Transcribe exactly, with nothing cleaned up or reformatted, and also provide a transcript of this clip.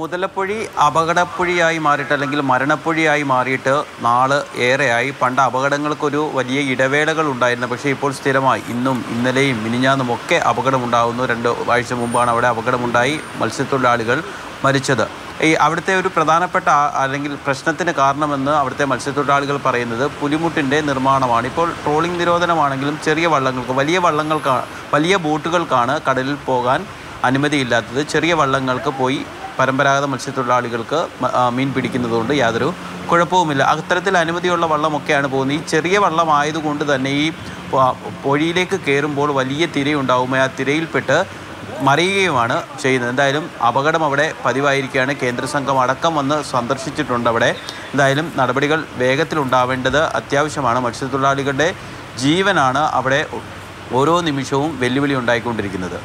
മുതലപ്പുഴി അപകടപ്പുഴിയായി മാറിയിട്ട് അല്ലെങ്കിൽ മരണപ്പുഴിയായി മാറിയിട്ട് നാള് ഏറെയായി. പണ്ട് അപകടങ്ങൾക്കൊരു വലിയ ഇടവേളകൾ ഉണ്ടായിരുന്നു, പക്ഷേ ഇപ്പോൾ സ്ഥിരമായി ഇന്നും ഇന്നലെയും മിനിഞ്ഞാന്നുമൊക്കെ അപകടമുണ്ടാകുന്നു. രണ്ട് ആഴ്ച മുമ്പാണ് അവിടെ അപകടമുണ്ടായി, മത്സ്യത്തൊഴിലാളികൾ മരിച്ചത്. ഈ അവിടുത്തെ ഒരു പ്രധാനപ്പെട്ട അല്ലെങ്കിൽ പ്രശ്നത്തിന് കാരണമെന്ന് അവിടുത്തെ മത്സ്യത്തൊഴിലാളികൾ പറയുന്നത് പുലിമുട്ടിൻ്റെ നിർമ്മാണമാണ്. ഇപ്പോൾ ട്രോളിംഗ് നിരോധനമാണെങ്കിലും ചെറിയ വള്ളങ്ങൾക്ക് വലിയ വള്ളങ്ങൾക്കാണ് വലിയ ബോട്ടുകൾക്കാണ് കടലിൽ പോകാൻ അനുമതിയില്ലാത്തത്. ചെറിയ വള്ളങ്ങൾക്ക് പോയി പരമ്പരാഗത മത്സ്യത്തൊഴിലാളികൾക്ക് മീൻ പിടിക്കുന്നതുകൊണ്ട് യാതൊരു കുഴപ്പവുമില്ല. അത്തരത്തിൽ അനുമതിയുള്ള വള്ളമൊക്കെയാണ് പോകുന്നത്. ഈ ചെറിയ വള്ളമായതുകൊണ്ട് തന്നെ ഈ പുഴയിലേക്ക് കയറുമ്പോൾ വലിയ തിരയുണ്ടാവും, ആ തിരയിൽപ്പെട്ട് മറിയുകയുമാണ് ചെയ്യുന്നത്. എന്തായാലും അപകടം അവിടെ പതിവായിരിക്കുകയാണ്. കേന്ദ്രസംഘം അടക്കം വന്ന് സന്ദർശിച്ചിട്ടുണ്ട് അവിടെ. എന്തായാലും നടപടികൾ വേഗത്തിലുണ്ടാവേണ്ടത് അത്യാവശ്യമാണ്. മത്സ്യത്തൊഴിലാളികളുടെ ജീവനാണ് അവിടെ ഓരോ നിമിഷവും വെല്ലുവിളി ഉണ്ടായിക്കൊണ്ടിരിക്കുന്നത്.